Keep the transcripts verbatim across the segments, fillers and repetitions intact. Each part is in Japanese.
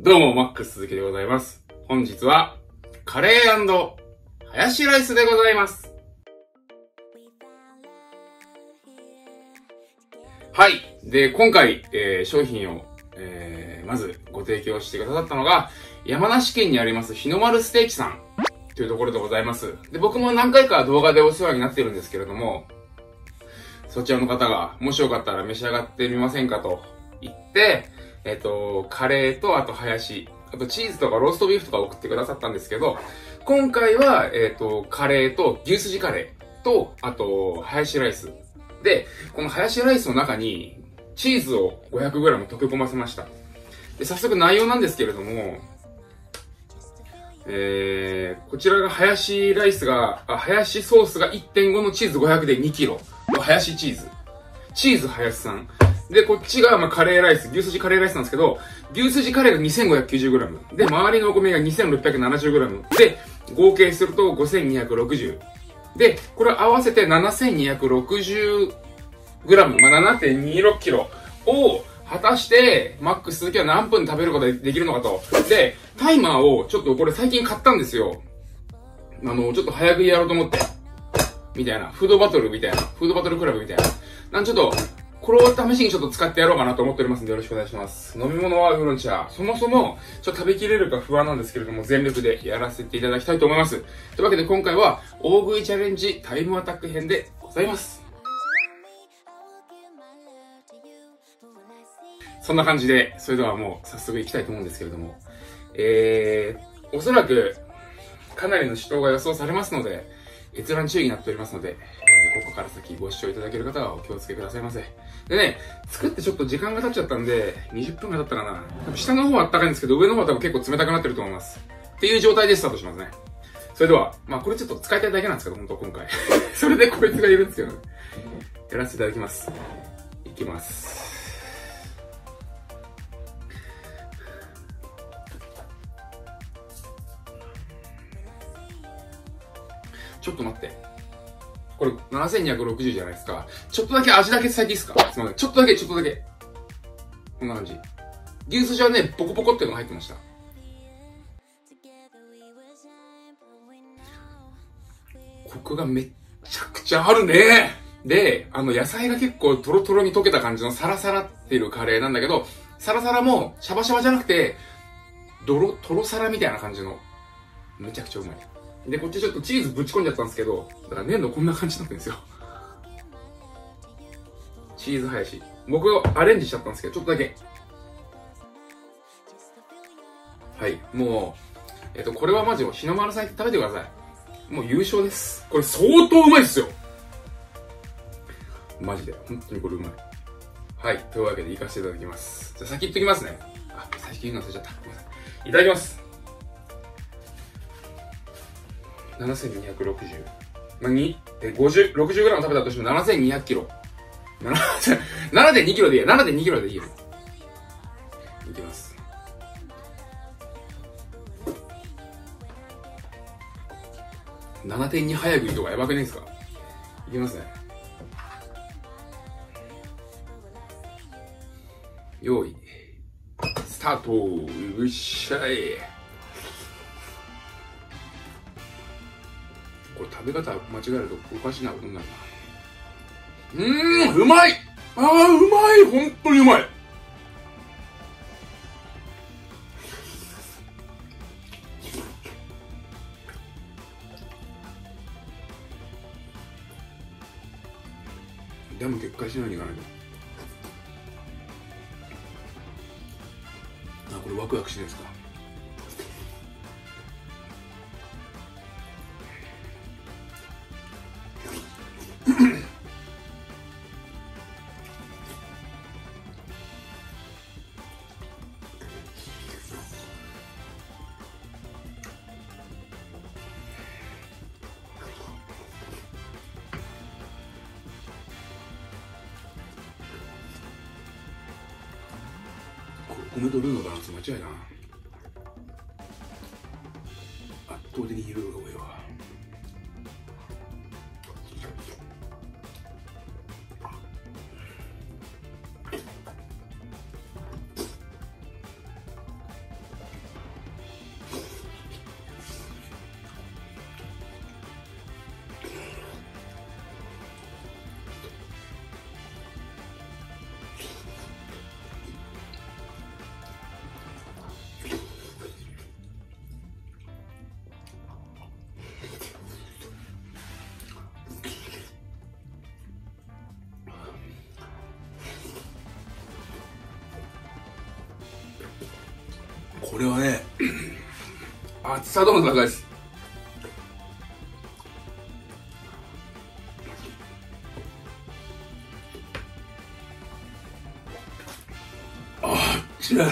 どうも、マックス鈴木でございます。本日は、カレー&ハヤシライスでございます。はい。で、今回、えー、商品を、えー、まずご提供してくださったのが、山梨県にあります日の丸ステーキさんというところでございます。で、僕も何回か動画でお世話になってるんですけれども、そちらの方が、もしよかったら召し上がってみませんかと言って、えっと、カレーと、あと、ハヤシ、あと、チーズとかローストビーフとか送ってくださったんですけど、今回は、えっと、カレーと、牛すじカレーと、あと、ハヤシライス。で、このハヤシライスの中に、チーズを ごひゃくグラム 溶け込ませました。で、早速内容なんですけれども、えー、こちらがハヤシライスが、あ、ハヤシソースが いってんご のチーズごひゃくで にキロ。ハヤシチーズ。チーズハヤシさん。で、こっちが、ま、カレーライス、牛すじカレーライスなんですけど、牛すじカレーが にせんごひゃくきゅうじゅうグラム。で、周りのお米が にせんろっぴゃくななじゅうグラム。で、合計するとごせんにひゃくろくじゅう。で、これ合わせて ななせんにひゃくろくじゅうグラム、まあ、ななてんにろくキロ を、果たして、マックス鈴木は何分食べることができるのかと。で、タイマーを、ちょっとこれ最近買ったんですよ。あの、ちょっと早食いやろうと思って。みたいな。フードバトルみたいな。フードバトルクラブみたいな。なんちょっと、これを試しにちょっと使ってやろうかなと思っておりますんでよろしくお願いします。飲み物はウーロン茶。そもそも、ちょっと食べきれるか不安なんですけれども、全力でやらせていただきたいと思います。というわけで今回は、大食いチャレンジタイムアタック編でございます。そんな感じで、それではもう早速いきたいと思うんですけれども、えー、おそらく、かなりの死闘が予想されますので、閲覧注意になっておりますので、えー、ここから先ご視聴いただける方はお気をつけくださいませ。でね、作ってちょっと時間が経っちゃったんで、にじゅっぷんが経ったかな。多分下の方は暖かいんですけど、上の方は多分結構冷たくなってると思います。っていう状態でスタートしますね。それでは、まあこれちょっと使いたいだけなんですけど、本当今回。それでこいつがいるんですけどね。やらせていただきます。いきます。ちょっと待って。これ、ななせんにひゃくろくじゅうじゃないですか。ちょっとだけ味だけ最近いいですか？すいません。ちょっとだけ、ちょっとだけ。こんな感じ。牛すじはね、ポコポコっていうのが入ってました。コクがめっちゃくちゃあるね。で、あの、野菜が結構トロトロに溶けた感じのサラサラっていうカレーなんだけど、サラサラもシャバシャバじゃなくて、ドロ、トロサラみたいな感じの、めちゃくちゃうまい。で、こっちちょっとチーズぶち込んじゃったんですけど、だから粘土こんな感じになってるんですよ。チーズハヤシ。僕がアレンジしちゃったんですけど、ちょっとだけ。はい。もう、えっと、これはマジ、日の丸さん行って食べてください。もう優勝です。これ相当うまいっすよ。マジで。本当にこれうまい。はい。というわけで、行かせていただきます。じゃあ、先行っときますね。あ、先言うの忘れちゃった。ごめんなさい。いただきます。ななせんにひゃくろくじゅう。まあ、に、え、ごじゅう、ろくじゅうグラム 食べたとしてもななせんにひゃくキロ。ななてんにキロ でいいや。ななてんにキロ でいいよ。いきます。ななてんに 早食いとかやばくないですか？いきますね。用意。スタート。よっしゃい。これ食べ方間違えるとおかしなことになるな。うーん、うまい。ああ、うまい。本当にうまい。ダム決壊しないにいかないと。あ、これワクワクしないですか？米とルーのバランス間違いないな。圧倒的にルーが多いわ。これはね厚さとの戦いです。ああ違う、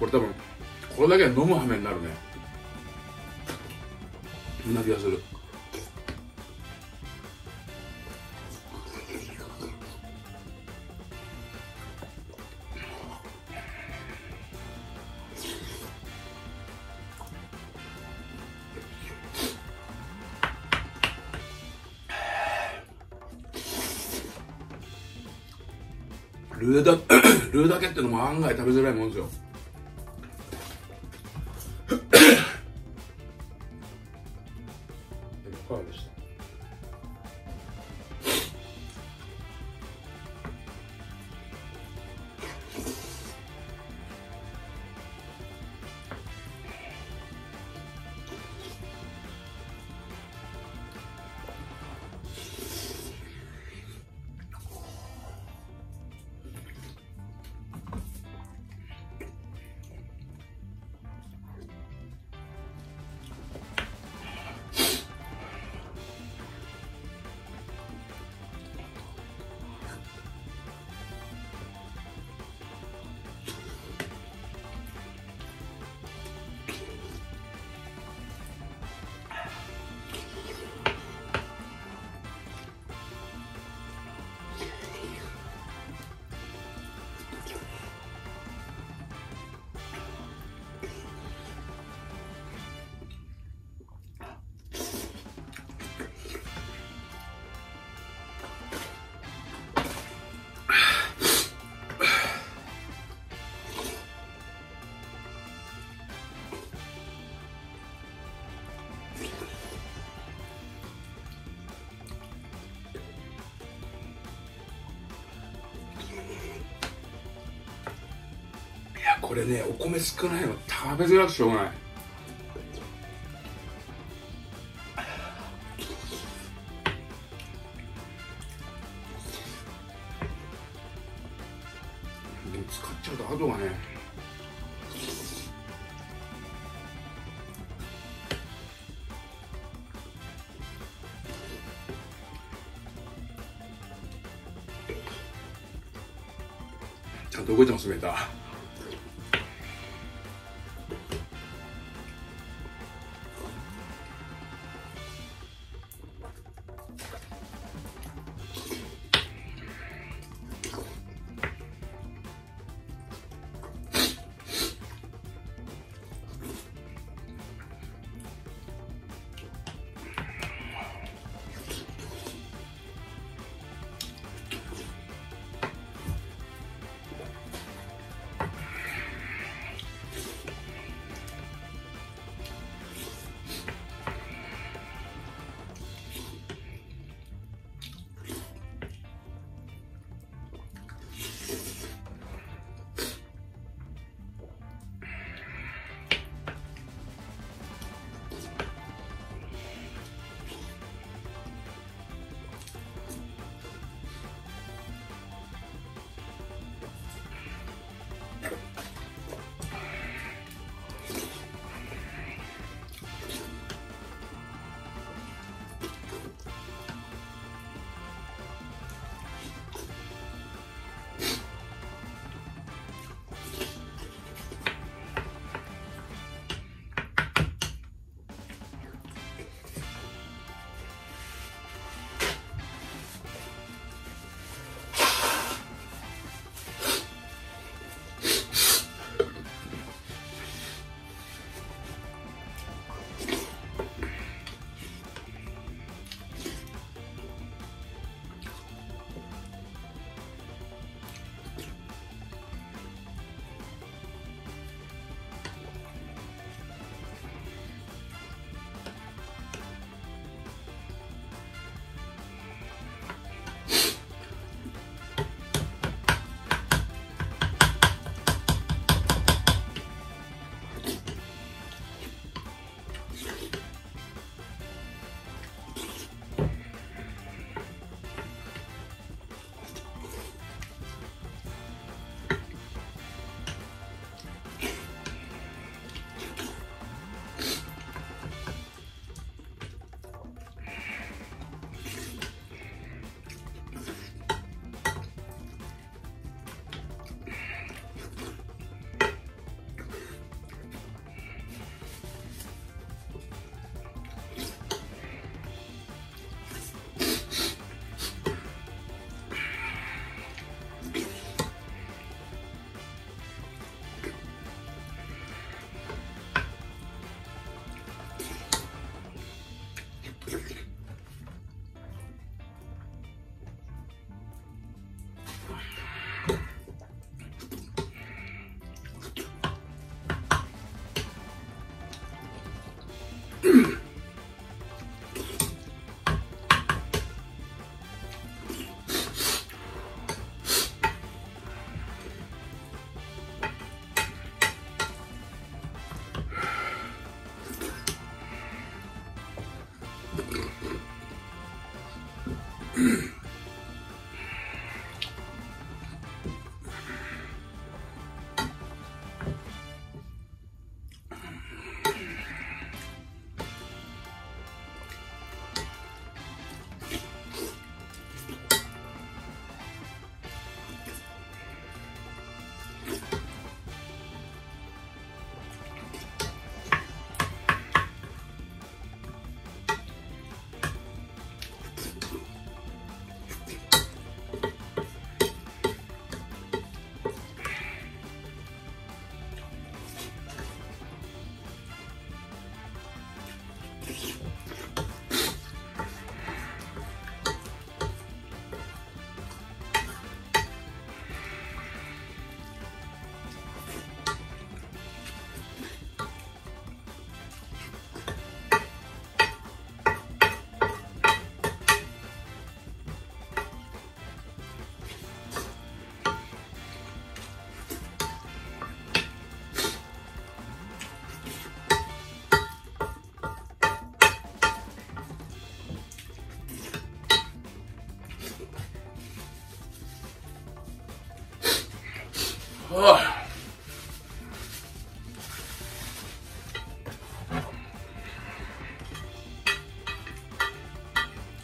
これ多分これだけは飲む羽目になるね。そんな気がする。ルーだルーだけってのも案外食べづらいもんですよ。これね、お米少ないの食べづらくしょうがない。でも使っちゃうと後がね、ちゃんと動いてますメーター。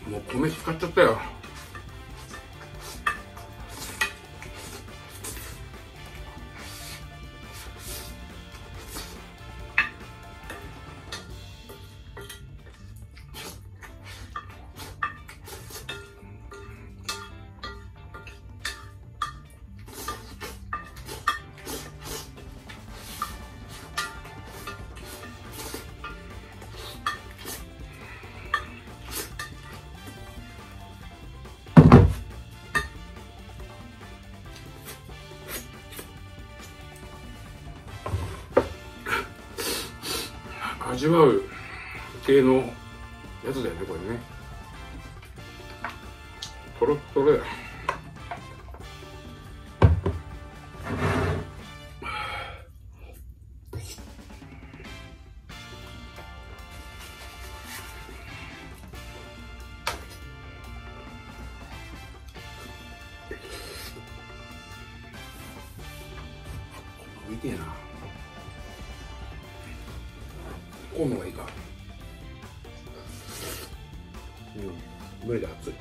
もう米使っちゃったよ。味わう系のやつだよね、これね。トロットロだよ。見てえな。この方がいいか。うん、無理だ、熱い。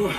Ugh.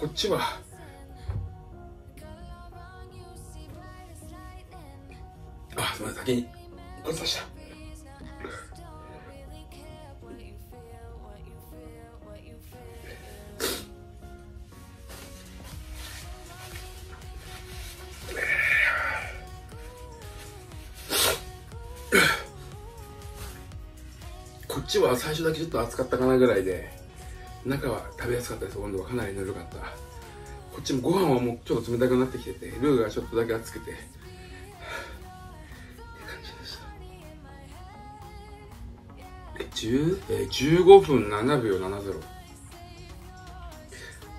こっちはあ、すみません、先にこっち出した。こっちは最初だけちょっと熱かったかなぐらいで、中は食べやすかったです。温度はかなりぬるかった。こっちもご飯はもうちょっと冷たくなってきてて、ルーがちょっとだけ熱くてって感じでした。え、じゅうごふんななびょうななじゅう、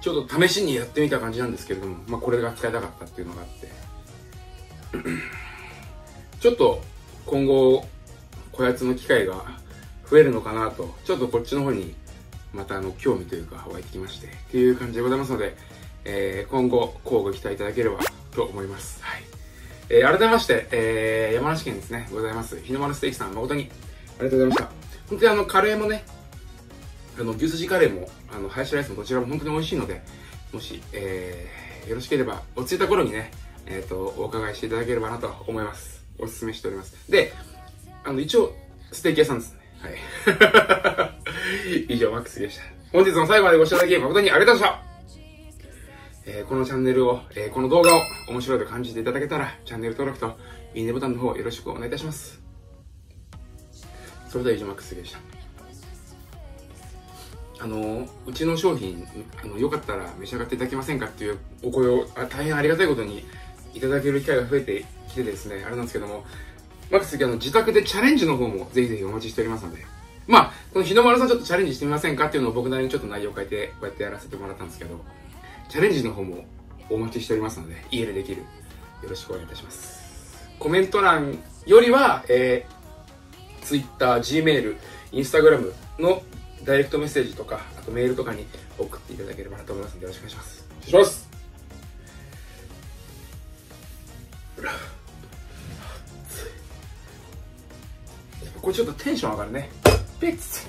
ちょっと試しにやってみた感じなんですけれども、まあ、これが使いたかったっていうのがあってちょっと今後こやつの機会が増えるのかなと、ちょっとこっちの方にまたあの興味というか湧いてきましてっていう感じでございますので、えー、今後こうご期待いただければと思います。はい、えー、改めまして、えー、山梨県ですねございます日の丸ステーキさん、誠にありがとうございました。本当にあのカレーもね、あの牛すじカレーもあのハヤシライスもどちらも本当に美味しいので、もし、えー、よろしければ落ち着いた頃にね、えー、とお伺いしていただければなと思います。おすすめしております。で、あの一応ステーキ屋さんですね。はい以上、マックスでした。本日も最後までご視聴いただき誠にありがとうございました。えー、このチャンネルを、えー、この動画を面白いと感じていただけたら、チャンネル登録といいねボタンの方よろしくお願いいたします。それでは以上、マックスでした。あのー、うちの商品、あの、よかったら召し上がっていただけませんかっていうお声を、あ、大変ありがたいことにいただける機会が増えてきてですね、あれなんですけども、マックス次、あの、自宅でチャレンジの方もぜひぜひお待ちしておりますので、まあ、この日の丸さんちょっとチャレンジしてみませんかっていうのを僕なりにちょっと内容を変えて、こうやってやらせてもらったんですけど、チャレンジの方もお待ちしておりますので、家でできる。よろしくお願いいたします。コメント欄よりは、えー、Twitter、Gmail、Instagram のダイレクトメッセージとか、あとメールとかに送っていただければなと思いますので、よろしくお願いします。失礼します。これちょっとテンション上がるね。ピッツ